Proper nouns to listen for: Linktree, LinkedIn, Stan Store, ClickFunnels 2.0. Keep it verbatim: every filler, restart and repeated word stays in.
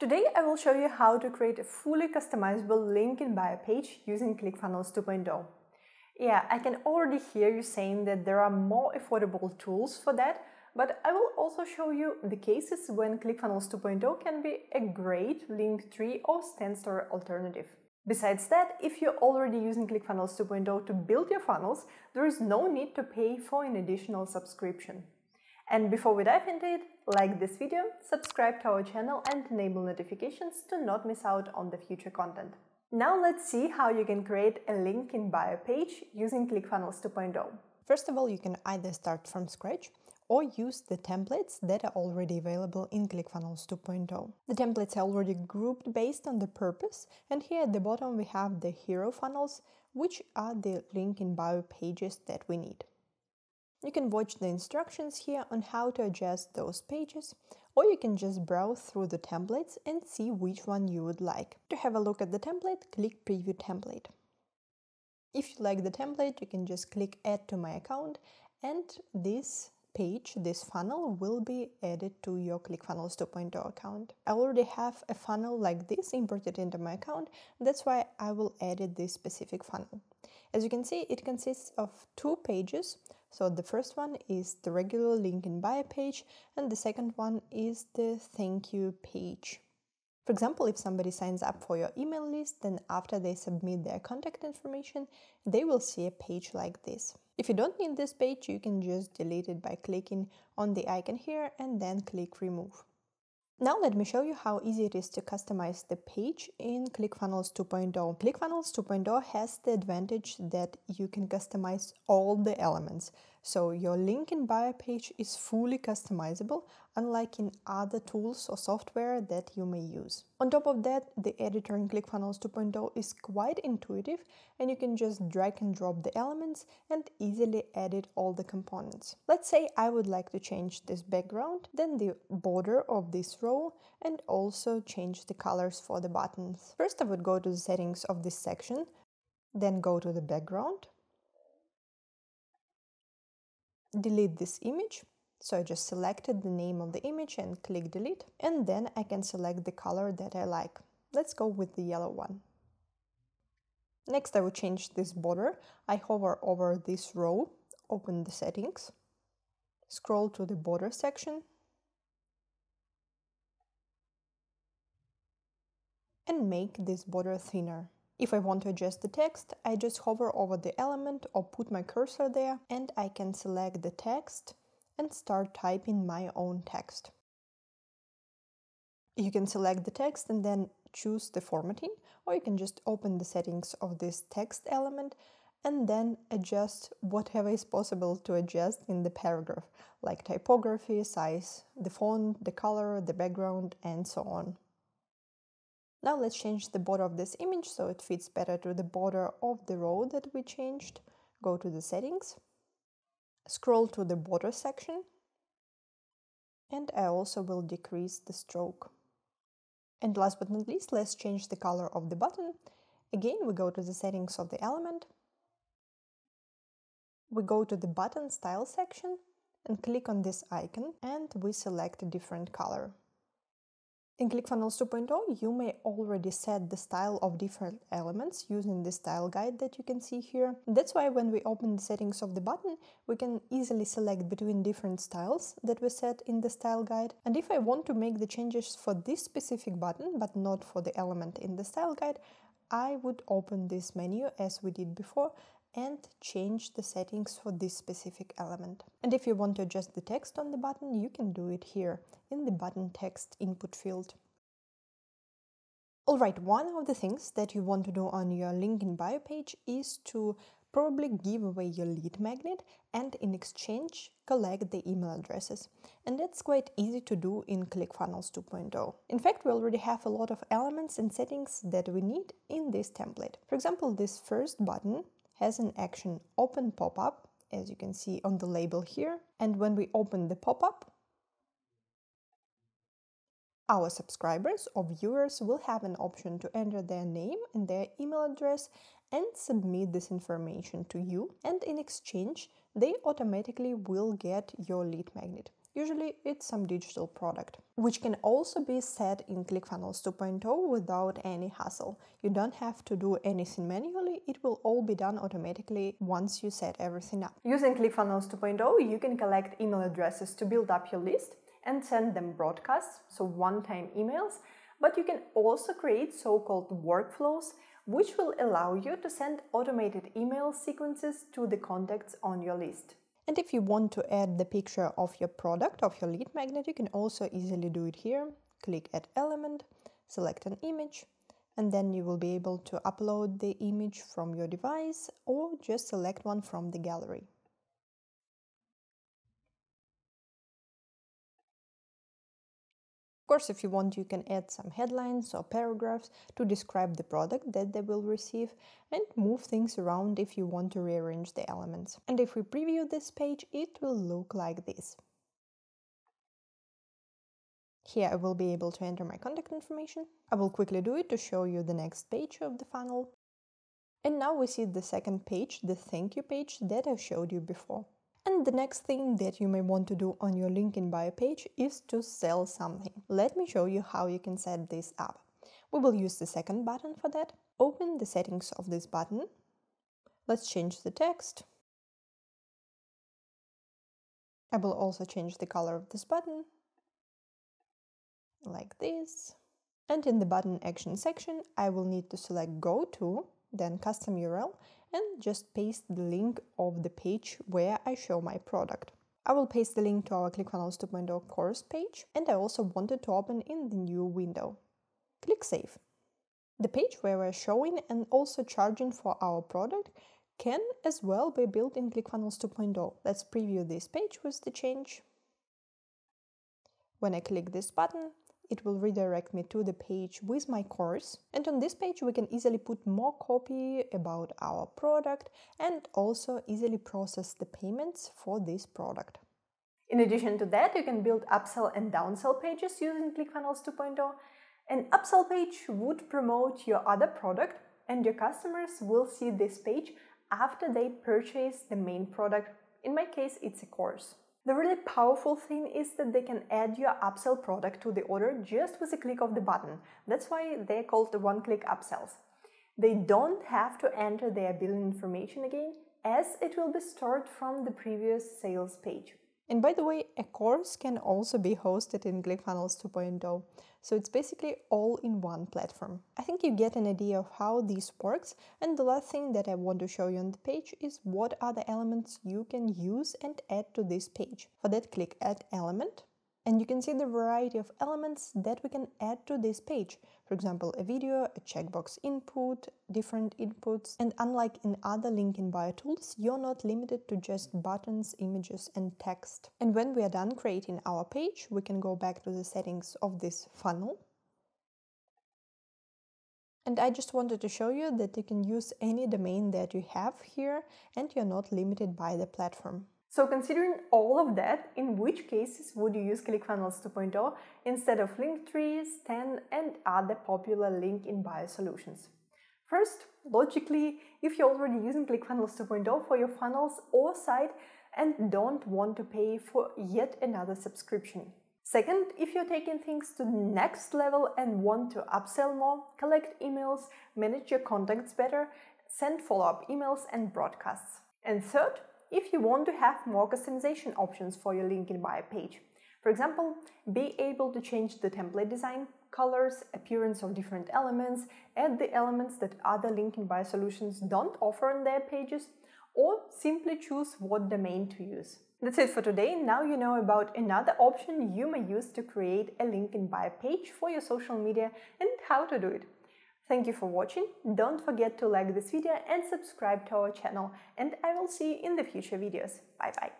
Today I will show you how to create a fully customizable link in bio page using ClickFunnels two point oh. Yeah, I can already hear you saying that there are more affordable tools for that, but I will also show you the cases when ClickFunnels two point oh can be a great Linktree or Stan Store alternative. Besides that, if you're already using ClickFunnels two point oh to build your funnels, there is no need to pay for an additional subscription. And before we dive into it, like this video, subscribe to our channel and enable notifications to not miss out on the future content. Now let's see how you can create a link in bio page using ClickFunnels two point oh. First of all, you can either start from scratch or use the templates that are already available in ClickFunnels two point oh. The templates are already grouped based on the purpose, and here at the bottom we have the hero funnels, which are the link in bio pages that we need. You can watch the instructions here on how to adjust those pages, or you can just browse through the templates and see which one you would like. To have a look at the template, click Preview Template. If you like the template, you can just click Add to my account, and this page, this funnel, will be added to your ClickFunnels two point oh account. I already have a funnel like this imported into my account, that's why I will edit this specific funnel. As you can see, it consists of two pages. So the first one is the regular link in bio page, and the second one is the thank you page. For example, if somebody signs up for your email list, then after they submit their contact information, they will see a page like this. If you don't need this page, you can just delete it by clicking on the icon here and then click remove. Now let me show you how easy it is to customize the page in ClickFunnels two point oh. ClickFunnels two point oh has the advantage that you can customize all the elements. So your link in bio page is fully customizable, unlike in other tools or software that you may use. On top of that, the editor in ClickFunnels two point oh is quite intuitive, and you can just drag and drop the elements and easily edit all the components. Let's say I would like to change this background, then the border of this row, and also change the colors for the buttons. First, I would go to the settings of this section, then go to the background, delete this image. So I just selected the name of the image and click delete, and then I can select the color that I like. Let's go with the yellow one. Next, I will change this border. I hover over this row, open the settings, scroll to the border section, and make this border thinner. If I want to adjust the text, I just hover over the element or put my cursor there, and I can select the text and start typing my own text. You can select the text and then choose the formatting, or you can just open the settings of this text element and then adjust whatever is possible to adjust in the paragraph, like typography, size, the font, the color, the background, and so on. Now let's change the border of this image so it fits better to the border of the row that we changed. Go to the settings, scroll to the border section, and I also will decrease the stroke. And last but not least, let's change the color of the button. Again, we go to the settings of the element, we go to the button style section and click on this icon, and we select a different color. In ClickFunnels two point oh, you may already set the style of different elements using the style guide that you can see here. That's why when we open the settings of the button, we can easily select between different styles that we set in the style guide. And if I want to make the changes for this specific button, but not for the element in the style guide, I would open this menu as we did before and change the settings for this specific element. And if you want to adjust the text on the button, you can do it here in the button text input field. Alright, one of the things that you want to do on your link in bio page is to probably give away your lead magnet and in exchange collect the email addresses. And that's quite easy to do in ClickFunnels two point oh. In fact, we already have a lot of elements and settings that we need in this template. For example, this first button has an action open pop-up, as you can see on the label here, and when we open the pop-up, our subscribers or viewers will have an option to enter their name and their email address and submit this information to you, and in exchange they automatically will get your lead magnet. Usually it's some digital product, which can also be set in ClickFunnels two point oh without any hassle. You don't have to do anything manually, it will all be done automatically once you set everything up. Using ClickFunnels two point oh, you can collect email addresses to build up your list and send them broadcasts, so one-time emails, but you can also create so-called workflows, which will allow you to send automated email sequences to the contacts on your list. And if you want to add the picture of your product, of your lead magnet, you can also easily do it here. Click Add Element, select an image, and then you will be able to upload the image from your device or just select one from the gallery. Of course, if you want, you can add some headlines or paragraphs to describe the product that they will receive and move things around if you want to rearrange the elements. And if we preview this page, it will look like this. Here I will be able to enter my contact information. I will quickly do it to show you the next page of the funnel. And now we see the second page, the thank you page that I showed you before. And the next thing that you may want to do on your LinkedIn bio page is to sell something. Let me show you how you can set this up. We will use the second button for that. Open the settings of this button. Let's change the text. I will also change the color of this button, like this. And in the button action section, I will need to select Go To, then Custom U R L, and just paste the link of the page where I show my product. I will paste the link to our ClickFunnels two point oh course page, and I also wanted to open in the new window. Click Save. The page where we're showing and also charging for our product can as well be built in ClickFunnels two point oh. Let's preview this page with the change. When I click this button, it will redirect me to the page with my course, and on this page we can easily put more copy about our product and also easily process the payments for this product. In addition to that, you can build upsell and downsell pages using ClickFunnels two point oh. An upsell page would promote your other product, and your customers will see this page after they purchase the main product. In my case, it's a course. The really powerful thing is that they can add your upsell product to the order just with a click of the button. That's why they're called the one-click upsells. They don't have to enter their billing information again, as it will be stored from the previous sales page. And by the way, a course can also be hosted in ClickFunnels two point oh, so it's basically all in one platform. I think you get an idea of how this works, and the last thing that I want to show you on the page is what other elements you can use and add to this page. For that, click Add Element, and you can see the variety of elements that we can add to this page. For example, a video, a checkbox input, different inputs, and unlike in other LinkedIn bio tools, you're not limited to just buttons, images, and text. And when we are done creating our page, we can go back to the settings of this funnel. And I just wanted to show you that you can use any domain that you have here, and you're not limited by the platform. So considering all of that, in which cases would you use ClickFunnels two point oh instead of Linktree, Stan, and other popular LinkedIn bio solutions? First, logically, if you're already using ClickFunnels two point oh for your funnels or site and don't want to pay for yet another subscription. Second, if you're taking things to the next level and want to upsell more, collect emails, manage your contacts better, send follow-up emails and broadcasts. And third, if you want to have more customization options for your LinkedIn bio page. For example, be able to change the template design, colors, appearance of different elements, add the elements that other LinkedIn bio solutions don't offer on their pages, or simply choose what domain to use. That's it for today. Now you know about another option you may use to create a LinkedIn bio page for your social media and how to do it. Thank you for watching, don't forget to like this video and subscribe to our channel, and I will see you in the future videos. Bye bye!